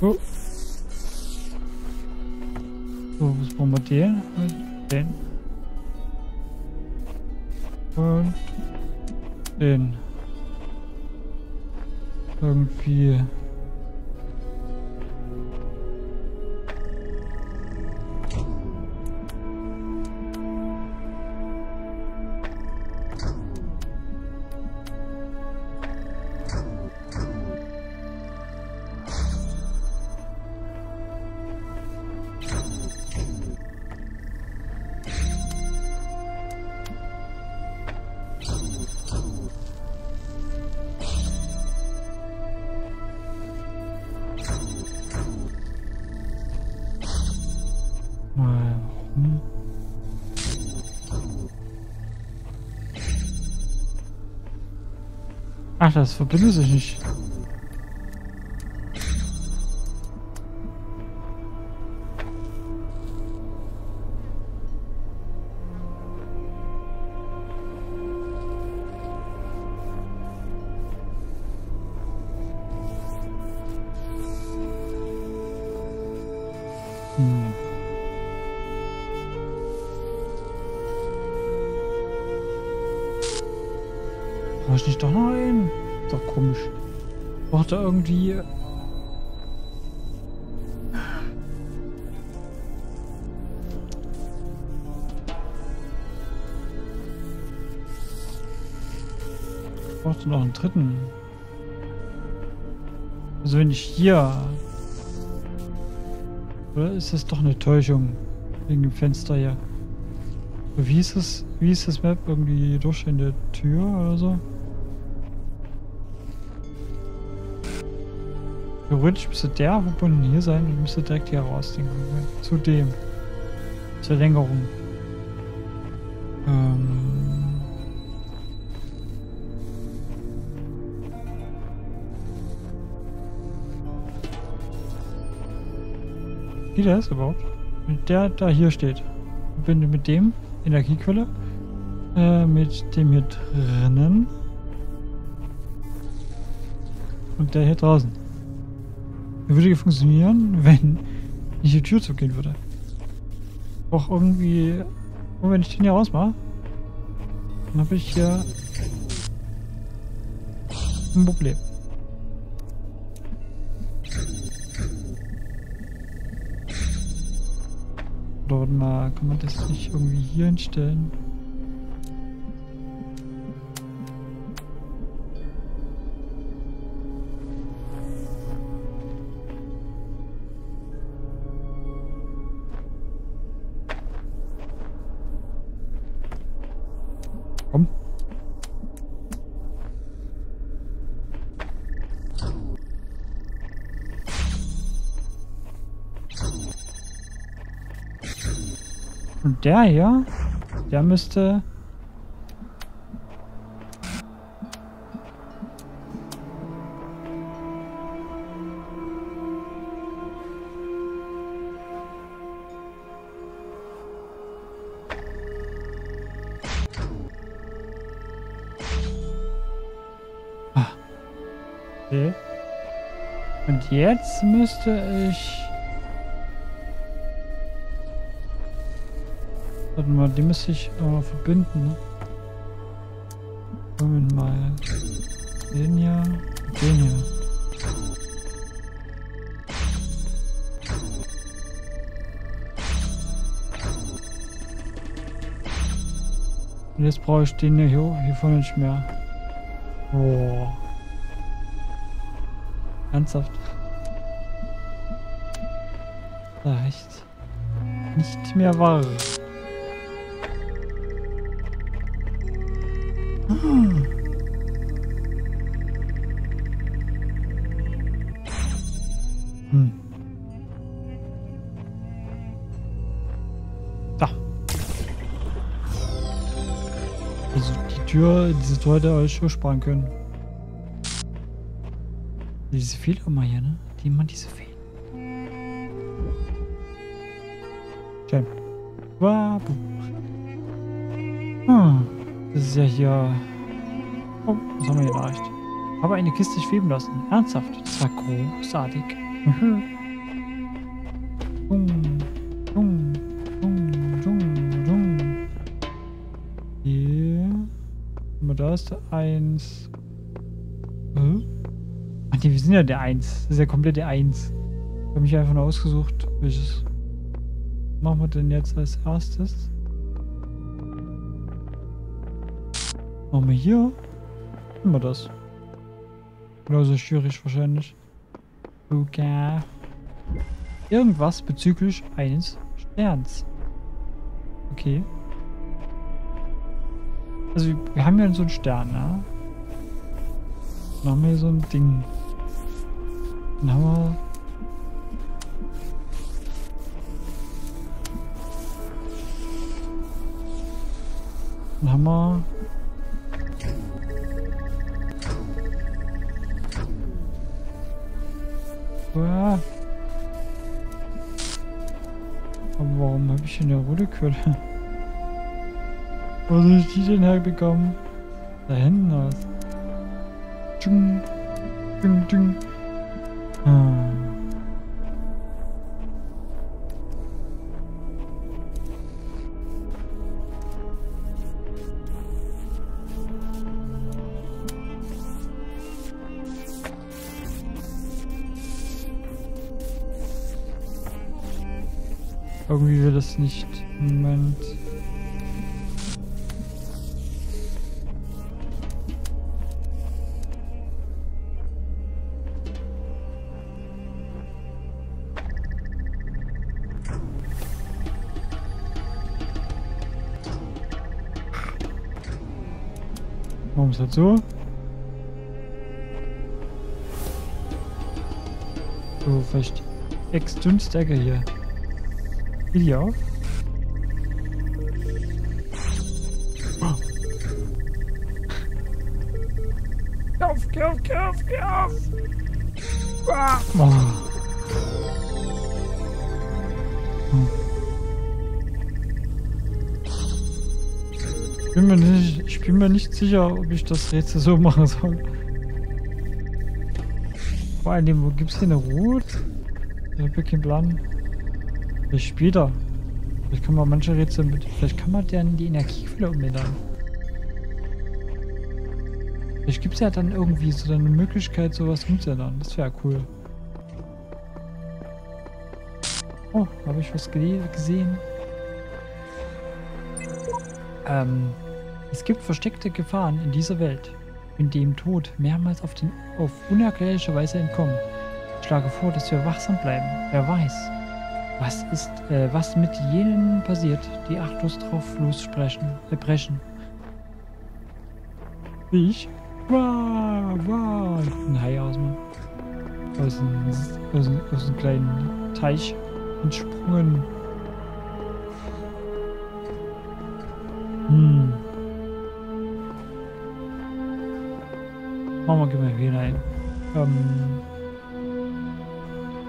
Oh. So, was brauchen wir den? Den. Und den. Irgendwie. Ach, das verbindet sich nicht. Brauche ich nicht doch noch einen? Ist doch komisch. Braucht er irgendwie... Braucht er noch einen dritten? Also wenn ich hier... Oder ist das doch eine Täuschung? Wegen dem Fenster hier. Wie ist das Map? Irgendwie durch in der Tür oder so? Theoretisch müsste der verbunden hier sein und müsste direkt hier rausdenken. Zu dem. Zur Längerung. Wie der ist überhaupt? Mit der da hier steht. Verbinde mit dem Energiequelle. Mit dem hier drinnen. Und der hier draußen. Würde funktionieren, wenn ich die Tür zugehen würde. Auch irgendwie... Und wenn ich den hier rausmache, dann habe ich hier ein Problem. Warte mal, kann man das nicht irgendwie hier hinstellen? Und der hier, der müsste... Ah. Okay. Und jetzt müsste ich... Warte mal, die müsste ich nochmal verbinden. Moment mal. Den hier. Den hier. Und jetzt brauche ich den hier vorne nicht mehr. Boah. Ernsthaft. Da reicht. Nicht mehr wahr. Da. Also die Tür, diese Tür hätte euch schon sparen können. Diese Fehler immer hier, ne? Die immer diese Fehler. Schön. Das ist ja hier... Oh, was haben wir hier erreicht? Habe eine Kiste schweben lassen. Ernsthaft? Das war großartig. Da ist der 1. Ach nee, wir sind ja der 1. Das ist ja komplett der 1. Ich habe mich einfach nur ausgesucht, welches machen wir denn jetzt als erstes? Machen wir hier? Machen wir das. Genauso schwierig wahrscheinlich. Okay. Irgendwas bezüglich eines Sterns. Okay. Also wir haben ja so einen Stern, ne? Dann haben wir hier so ein Ding. Dann haben wir... Dann haben wir... Uah. Aber warum habe ich denn eine rote Quelle? Wo soll ich die denn herbekommen? Da hinten aus. Tschung. Tschung, tschung. Ah. Irgendwie will das nicht. Moment. Warum ist das so? So, vielleicht Ex-Dünnstecke hier. Geht hier auf? Geh auf, geh auf, geh auf, geh auf! Ah. Oh. Hm. Ich bin mir nicht sicher, ob ich das Rätsel so machen soll. Vor allem, wo gibt's denn eine Route? Ich habe keinen Plan. Vielleicht später. Vielleicht kann man manche Rätsel mit. Vielleicht kann man dann die Energiequelle umändern. Vielleicht gibt's ja dann irgendwie so eine Möglichkeit, sowas umzuändern. Das wäre cool. Oh, habe ich was gesehen? Es gibt versteckte Gefahren in dieser Welt, in dem Tod mehrmals auf unerklärliche Weise entkommen. Ich schlage vor, dass wir wachsam bleiben. Wer weiß, was mit jenen passiert, die achtlos drauf lossprechen, erbrechen. Ich? Wow. Ein Hai aus einem kleinen Teich entsprungen. Hm. Machen wir mal hier rein.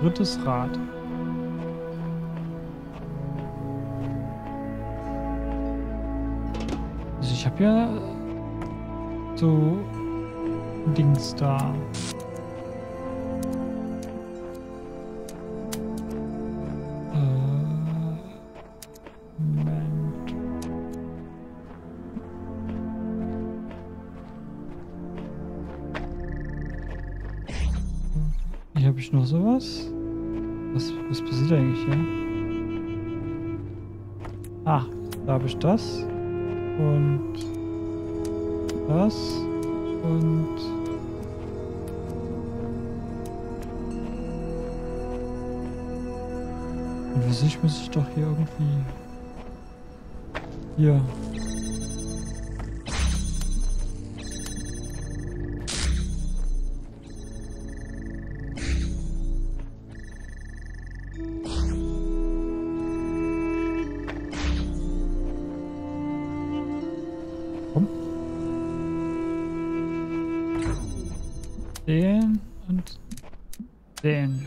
Drittes Rad. Also ich habe ja so Dings da. Habe ich noch sowas? Was passiert eigentlich hier? Ah, da habe ich das und das und für sich muss ich doch hier irgendwie hier. Den und den.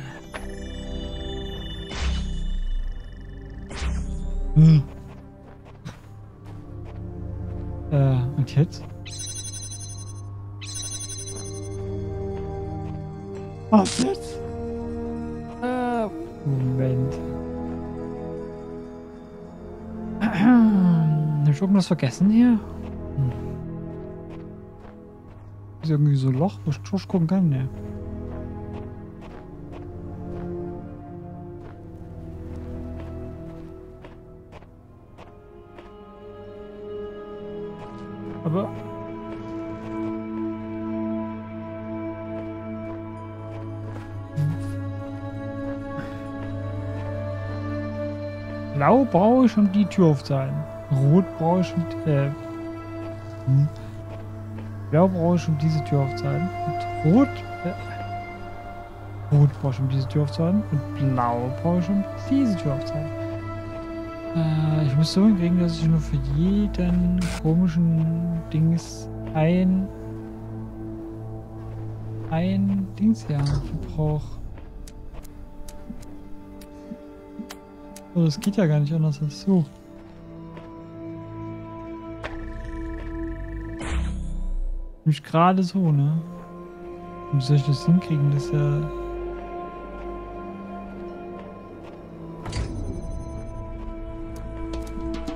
Und jetzt? Was jetzt? Moment. Habe ich irgendwas vergessen hier? Ist irgendwie so ein Loch, wo ich durchgucken kann, ne? Aber... Blau brauche ich, um die Tür aufzuhalten. Rot brauche ich, Blau brauche ich, um diese Tür aufzuhalten. Und Rot... Rot brauche ich, um diese Tür aufzuhalten. Und Blau brauche ich, um diese Tür aufzuhalten. Ich muss so hinkriegen, dass ich nur für jeden komischen Dings ein Dings ja verbrauche. Oh, das geht ja gar nicht anders als so. Nicht gerade so, ne? Wie soll ich das hinkriegen? Das ist ja...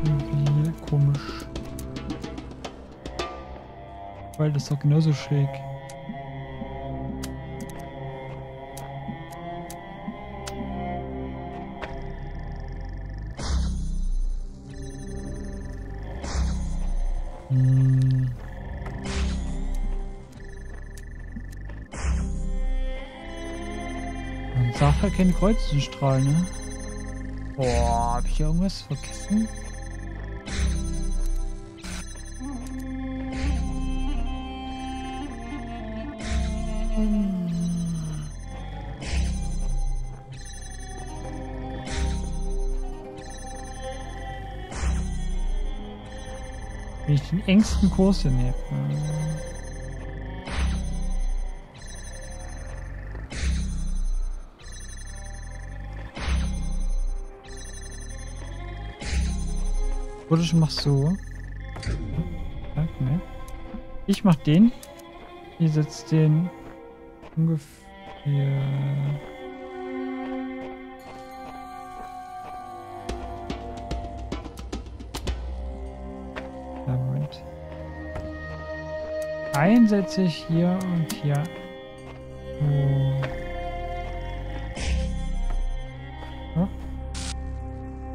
irgendwie komisch. Weil das ist doch genauso schräg. Keine Kreuzenstrahl, ne? Boah, hab ich hier irgendwas vergessen? Wenn ich den engsten Kurs hier nehme. Oder ich mach so. Ich mach den. Ihr setzt den ungefähr. Moment. Einen setze ich hier und hier.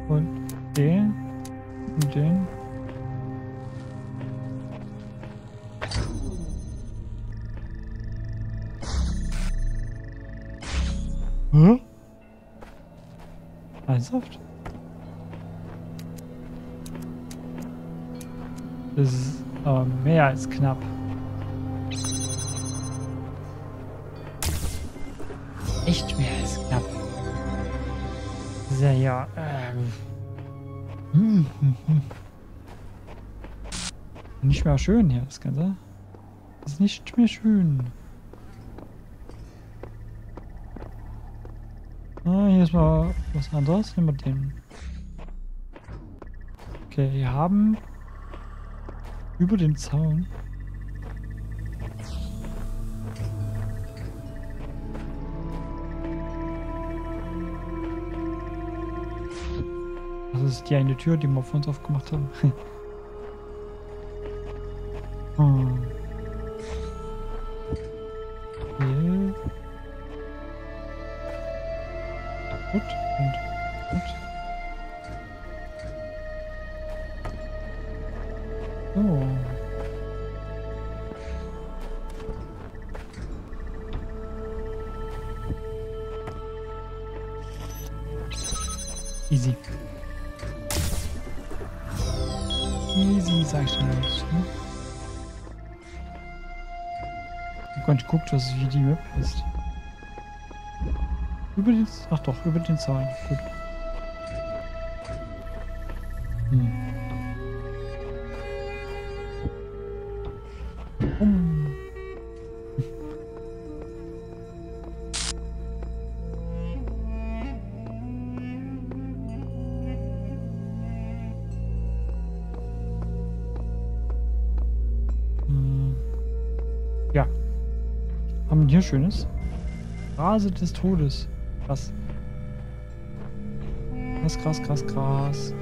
Und den. Und den. Hä? Ernsthaft? Das ist aber mehr als knapp. Echt mehr als knapp. Sehr ja. Nicht mehr schön hier, das Ganze. Das ist nicht mehr schön. Ah, hier ist mal was anderes. Nehmen wir den. Okay, wir haben über den Zaun. Das ist die eine Tür, die wir vor uns aufgemacht haben. Okay. Gut, gut, gut. Oh. Easy. Easy, sag ich schon mal. Ich hab gar nicht geguckt, was wie die Map ist. Über den... Ach doch, über den Zaun. Gut. Schönes. Rase des Todes. Was? Krass.